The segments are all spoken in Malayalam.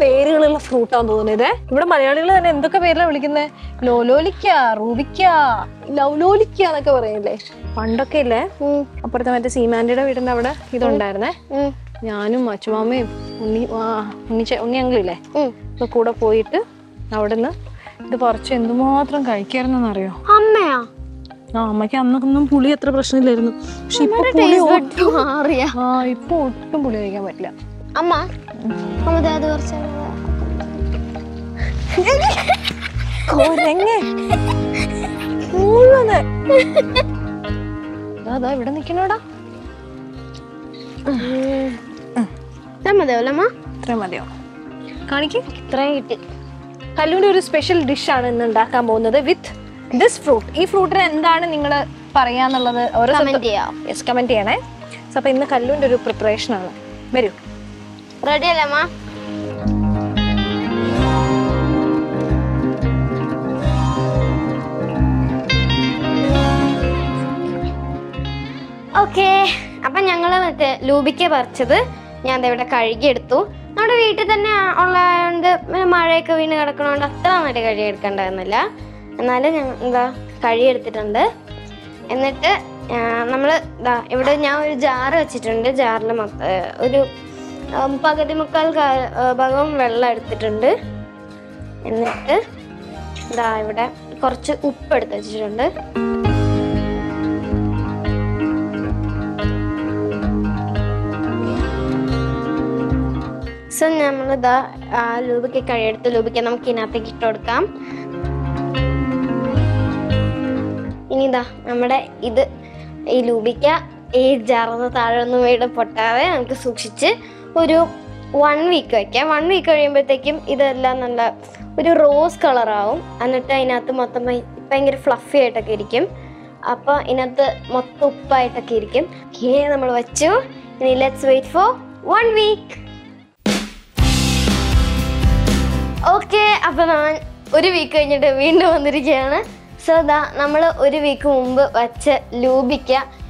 പേരുകളുള്ള ഫ്രൂട്ടാന്ന് തോന്നുന്നു. ഇതേ ഇവിടെ മലയാളികൾ തന്നെ എന്തൊക്കെ പേരിലാണ് വിളിക്കുന്നത്? ലോലോലിക്ക, റൂബിക്ക, ലൗലോലിക്ക എന്നൊക്കെ പറയില്ലേ പണ്ടൊക്കെ ഇല്ലേ? അപ്പുറത്തെ മറ്റേ സീമാൻഡിയുടെ വീടിന്റെ അവിടെ ഇതുണ്ടായിരുന്നേ. ഞാനും അച്ഛമാമയും ഉണ്ണി അങ്കിളില്ലേ ഇപ്പൊ കൂടെ പോയിട്ട് അവിടുന്ന് ഇത് പറിച്ച് എന്തുമാത്രം കഴിക്കായിരുന്നറിയോ? അമ്മയാ അമ്മയ്ക്ക് അന്നൊന്നും പുളി അത്ര പ്രശ്നമില്ലായിരുന്നു, പക്ഷെ ഇപ്പൊ ഒട്ടും പുളി കഴിക്കാൻ പറ്റില്ല. അമ്മ അതാ ഇവിടെ നിക്കണോടാ. മതിയോ കാണിക്ക്? ഇത്രയും കിട്ടി. കല്ലുവിന്റെ ഒരു സ്പെഷ്യൽ ഡിഷാണ് ഇന്ന് ഉണ്ടാക്കാൻ പോകുന്നത് വിത്ത് ദിസ് ഫ്രൂട്ട്. ഈ ഫ്രൂട്ടിന് എന്താണ് നിങ്ങൾ പറയാന്നുള്ളത് ഓരോ കമന്റ് ചെയ്യണേ. സോ അപ്പൊ ഇന്ന് കല്ലുവിന്റെ ഒരു പ്രിപ്പറേഷൻ ആണ്. വരൂ, റെഡി അല്ലേ അമ്മ? ഓക്കെ, അപ്പം ഞങ്ങൾ മറ്റേ ലൂബിക്ക പറിച്ചത് ഞാൻ ഇവിടെ കഴുകിയെടുത്തു. നമ്മുടെ വീട്ടിൽ തന്നെ ഉള്ളതുകൊണ്ട് മഴയൊക്കെ വീണ് കിടക്കണോണ്ട് അത്ര നന്നായിട്ട് കഴുകിയെടുക്കണ്ടായിരുന്നില്ല, എന്നാലും ഞങ്ങൾ കഴുകിയെടുത്തിട്ടുണ്ട്. എന്നിട്ട് നമ്മൾ ഇവിടെ ഞാൻ ഒരു ജാറ് വെച്ചിട്ടുണ്ട്. ജാറിൽ ഒരു പകുതി മുക്കാൽ ഭാഗം വെള്ളം എടുത്തിട്ടുണ്ട്. എന്നിട്ട് ഇവിടെ കുറച്ച് ഉപ്പ് എടുത്ത് വെച്ചിട്ടുണ്ട്. സോ നമ്മൾ ലൂബിക്ക കഴിയെടുത്ത് ലൂബിക്ക നമുക്ക് ഇതിനകത്തേക്ക് ഇട്ട് കൊടുക്കാം. ഇനി നമ്മുടെ ഈ ലൂബിക്ക ഈ ജാറിന് താഴെ ഒന്നും വീട് പൊട്ടാതെ നമുക്ക് സൂക്ഷിച്ച് ഒരു 1 വീക്ക് വയ്ക്കാം. 1 വീക്ക് കഴിയുമ്പോഴത്തേക്കും ഇതെല്ലാം നല്ല ഒരു റോസ് കളറാവും. എന്നിട്ട് അതിനകത്ത് മൊത്തം ഭയങ്കര ഫ്ലഫി ആയിട്ടൊക്കെ ഇരിക്കും. അപ്പോൾ ഇതിനകത്ത് മൊത്തം ഉപ്പായിട്ടൊക്കെ ഇരിക്കും. ഓക്കെ, നമ്മൾ വച്ചു. ഇനി let's wait for 1 week. Okay, അപ്പോൾ ഞാൻ 1 വീക്ക് കഴിഞ്ഞിട്ട് വീണ്ടും വന്നിരിക്കുകയാണ്. സോ നമ്മൾ 1 വീക്ക് മുമ്പ് വച്ച ലൂബിക്ക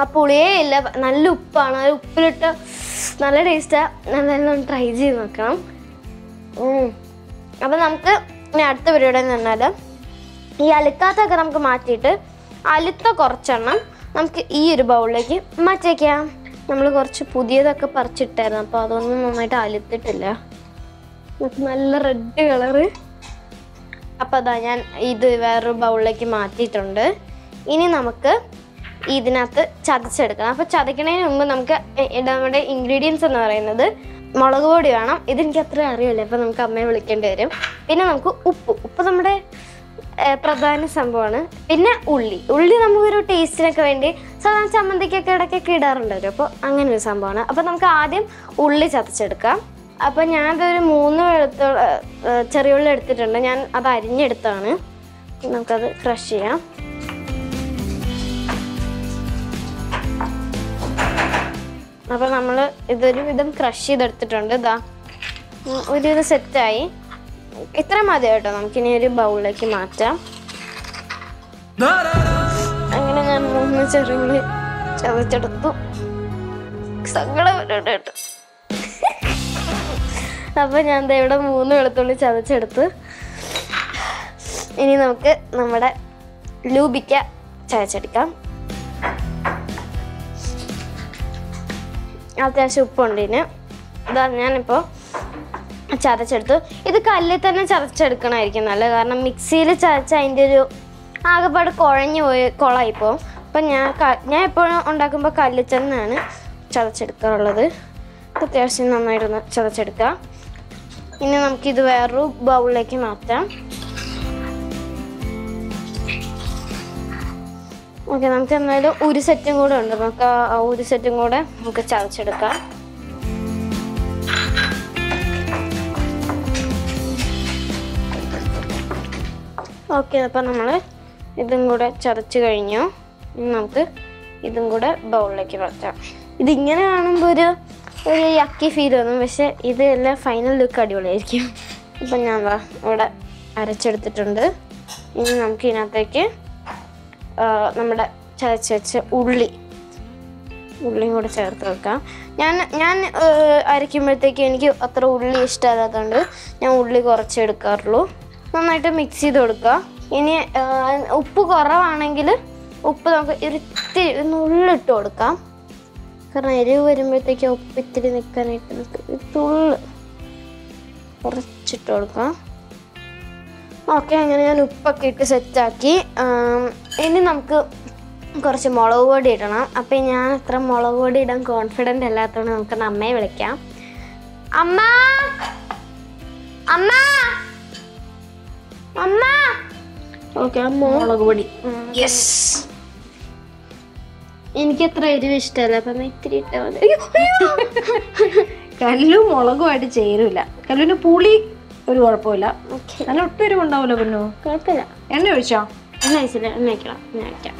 ആ പുളിയേ ഇല്ല, നല്ല ഉപ്പാണ്. ആ ഉപ്പിലിട്ട് നല്ല ടേസ്റ്റാണ്. നല്ലതെല്ലാം ട്രൈ ചെയ്ത് നോക്കണം. അപ്പം നമുക്ക് ഇനി അടുത്ത പരിപാടി എന്ന് പറഞ്ഞാൽ ഈ അലുക്കാത്തൊക്കെ നമുക്ക് മാറ്റിയിട്ട് അലുത്ത കുറച്ചെണ്ണം നമുക്ക് ഈ ഒരു ബൗളിലേക്ക് മാറ്റിവെക്കാം. നമ്മൾ കുറച്ച് പുതിയതൊക്കെ പറിച്ചിട്ടായിരുന്നു, അപ്പോൾ അതൊന്നും നന്നായിട്ട് അലുത്തിട്ടില്ല. നമുക്ക് നല്ല റെഡ് കളറ്. അപ്പം ഞാൻ ഇത് വേറൊരു ബൗളിലേക്ക് മാറ്റിയിട്ടുണ്ട്. ഇനി നമുക്ക് ഇതിനകത്ത് ചതച്ചെടുക്കണം. അപ്പോൾ ചതയ്ക്കണതിന് മുമ്പ് നമുക്ക് നമ്മുടെ ഇൻഗ്രീഡിയൻസ് എന്ന് പറയുന്നത് മുളക് പൊടി വേണം. ഇതെനിക്ക് അത്ര അറിയില്ല, അപ്പോൾ നമുക്ക് അമ്മയെ വിളിക്കേണ്ടി വരും. പിന്നെ നമുക്ക് ഉപ്പ് നമ്മുടെ പ്രധാന സംഭവമാണ്. പിന്നെ ഉള്ളി നമുക്കൊരു ടേസ്റ്റിനൊക്കെ വേണ്ടി സാധാരണ ചമ്മന്തിക്കൊക്കെ ഇടയ്ക്കൊക്കെ ഇടാറുണ്ട് വരും. അപ്പോൾ അങ്ങനെ ഒരു സംഭവമാണ്. അപ്പോൾ നമുക്ക് ആദ്യം ഉള്ളി ചതച്ചെടുക്കാം. അപ്പം ഞാനതൊരു 3 ചെറിയുള്ളി എടുത്തിട്ടുണ്ട്. ഞാൻ അത് അരിഞ്ഞെടുത്താണ്. നമുക്കത് ക്രഷ് ചെയ്യാം. അപ്പം നമ്മൾ ഇതൊരു വിധം ക്രഷ് ചെയ്തെടുത്തിട്ടുണ്ട്. ഒരു സെറ്റായി. ഇത്ര മതി കേട്ടോ, നമുക്കിനി ഒരു ബൗളിലേക്ക് മാറ്റാം. അങ്ങനെ ഞാൻ 3 ചെറിയുള്ളി ചതച്ചെടുത്തു. സങ്കടം വരട്ടെ കേട്ടോ. അപ്പം ഞാൻ ഇവിടെ 3 വെളുത്തുള്ളി ചതച്ചെടുത്ത്. ഇനി നമുക്ക് നമ്മുടെ ലൂബിക്ക ചതച്ചെടുക്കാം. അത്യാവശ്യം ഉപ്പുണ്ട്. ഇനി ഞാനിപ്പോൾ ചതച്ചെടുത്തു. ഇത് കല്ലിൽ തന്നെ ചതച്ചെടുക്കണമായിരിക്കും നല്ലത്, കാരണം മിക്സിയിൽ ചതച്ച അതിൻ്റെ ഒരു ആകെപ്പാട് കുഴഞ്ഞു പോയി, കുളമായിപ്പോൾ. അപ്പം ഞാൻ എപ്പോഴും ഉണ്ടാക്കുമ്പോൾ കല്ലിൽ തന്നെയാണ് ചതച്ചെടുക്കാറുള്ളത്. അത്യാവശ്യം നന്നായിട്ടൊന്ന് ചതച്ചെടുക്കാം. ഇനി നമുക്കിത് വേറൊരു ബൗളിലേക്ക് മാറ്റാം. ഓക്കെ, നമുക്ക് എന്തായാലും ഒരു സെറ്റും കൂടെ ഉണ്ട്. നമുക്ക് ആ ഒരു സെറ്റും കൂടെ നമുക്ക് ചതച്ചെടുക്കാം. Okay, now we will chop it. നമുക്ക് ഇതും കൂടെ ബൗളിലേക്ക് വെക്കാം ഇത് ഇങ്ങനെ കാണുമ്പോൾ ഒരു യക്കി ഫീൽ വന്നു പക്ഷേ ഇതെല്ലാം ഫൈനൽ ലുക്ക് അടിപൊളിയായിരിക്കും അപ്പോൾ ഞാൻ വാ ഇവിടെ അരച്ചെടുത്തിട്ടുണ്ട് ഇനി നമുക്ക് ഇതിനത്തേക്ക് നമ്മുടെ ചതച്ച് വെച്ച ഉള്ളിയും കൂടെ ചേർത്ത് വെക്കാം ഞാൻ അരയ്ക്കുമ്പോഴത്തേക്ക് എനിക്ക് അത്ര ഉള്ളി ഇഷ്ടമല്ലാത്തതുകൊണ്ട് ഞാൻ ഉള്ളി കുറച്ച് എടുക്കാറുള്ളൂ നന്നായിട്ട് മിക്സ് ചെയ്ത് കൊടുക്കുക ഇനി ഉപ്പ് കുറവാണെങ്കിൽ ഉപ്പ് നമുക്ക് ഇത്തിരി ഉള്ളിട്ട് കൊടുക്കാം കാരണം എരിവ് വരുമ്പോഴത്തേക്ക് ഉപ്പ് ഇത്തിരി നിൽക്കാനായിട്ട് നമുക്ക് തുള്ളി കുറച്ചിട്ട് കൊടുക്കാം ഓക്കെ അങ്ങനെ ഞാൻ ഉപ്പൊക്കെ ഇട്ട് സെറ്റാക്കി ഇനി നമുക്ക് കുറച്ച് മുളക് പൊടി ഇടണം അപ്പം ഞാൻ അത്ര മുളക് പൊടി ഇടാൻ കോൺഫിഡൻ്റ് അല്ലാത്തതുകൊണ്ട് നമുക്ക് അമ്മയെ വിളിക്കാം അമ്മ അമ്മ അമ്മ ഓക്കെ അമ്മ മുളക് പൊടി യെസ് എനിക്ക് അത്ര എരിവ് ഇഷ്ടമല്ല അപ്പം ഇത്തിരി ഇട്ടാൽ മതി കല്ലു മുളകുമായിട്ട് ചേരൂല കല്ലിന് പുളി ഒരു കുഴപ്പമില്ല നല്ല ഒട്ടും എരിവുണ്ടാവൂല പിന്നെ കുഴപ്പമില്ല എണ്ണ ഒഴിച്ചോ എണ്ണ ഒഴിച്ചില്ല എണ്ണ വയ്ക്കണം എണ്ണ വയ്ക്കാം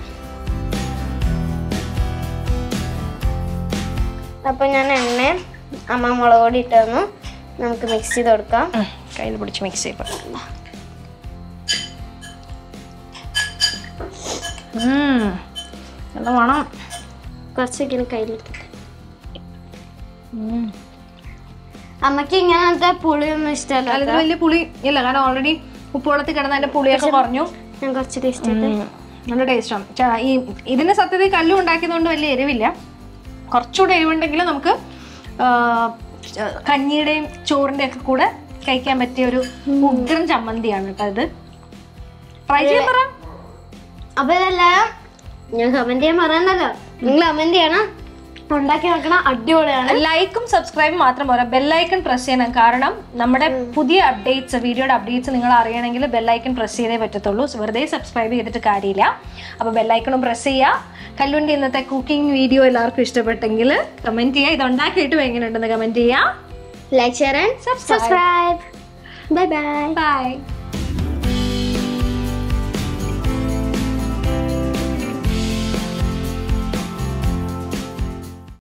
അപ്പം ഞാൻ എണ്ണ അമ്മ മുളക് പൊടി ഇട്ടൊന്ന് നമുക്ക് മിക്സ് ചെയ്ത് കൊടുക്കാം കയ്യിൽ പിടിച്ച് മിക്സ് ചെയ്യപ്പെടും വേണം കുറച്ച് ഇങ്ങനെ കയ്യിലെടുത്ത അമ്മക്ക് ഇങ്ങനത്തെ പുളിയൊന്നും ഇഷ്ടമല്ല വലിയ പുളി ഇല്ല കാരണം ഓൾറെഡി ഉപ്പുവെള്ളത്തിൽ കിടന്ന അതിന്റെ പുളിയൊക്കെ കുറഞ്ഞു ഞാൻ കുറച്ച് ടേസ്റ്റ് നല്ല ടേസ്റ്റാണ് ഈ ഇതിന്റെ സത്യത്തിൽ കല്ലും ഉണ്ടാക്കിയതുകൊണ്ട് വലിയ എരിവില്ല കുറച്ചുകൂടെ എരിവുണ്ടെങ്കിൽ നമുക്ക് കഞ്ഞിയുടെയും ചോറിന്റെയും ഒക്കെ കൂടെ കഴിക്കാൻ പറ്റിയ ഒരു ഉഗ്രൻ ചമ്മന്തിയാണ് കേട്ടോ ഇത് ട്രൈ ചെയ്യാൻ പറ അപ്പൊ ഇതെല്ലാം ഞാൻ കമന്റ് ചെയ്യാൻ പറയണ്ടല്ലോ നിങ്ങൾ കമന്റ് ചെയ്യണം ഉണ്ടാക്കി നോക്കണം അടിപൊളിയാണ് ലൈക്കും സബ്സ്ക്രൈബും മാത്രം പോരാ ബെല്ലൈക്കൺ പ്രസ് ചെയ്യണം കാരണം നമ്മുടെ പുതിയ അപ്ഡേറ്റ്സ് വീഡിയോയുടെ അപ്ഡേറ്റ്സ് നിങ്ങൾ അറിയണമെങ്കിൽ ബെല്ലൈക്കൺ പ്രസ് ചെയ്തേ പറ്റത്തുള്ളൂ വെറുതെ സബ്സ്ക്രൈബ് ചെയ്തിട്ട് കാര്യമില്ല അപ്പോൾ ബെല്ലൈക്കണും പ്രസ് ചെയ്യുക കല്ലുണ്ടി ഇന്നത്തെ കുക്കിംഗ് വീഡിയോ എല്ലാവർക്കും ഇഷ്ടപ്പെട്ടെങ്കിൽ കമന്റ് ചെയ്യുക ഇത് ഉണ്ടാക്കിയിട്ടും എങ്ങനെയുണ്ടെന്ന് കമന്റ് ചെയ്യുക like share and subscribe bye bye by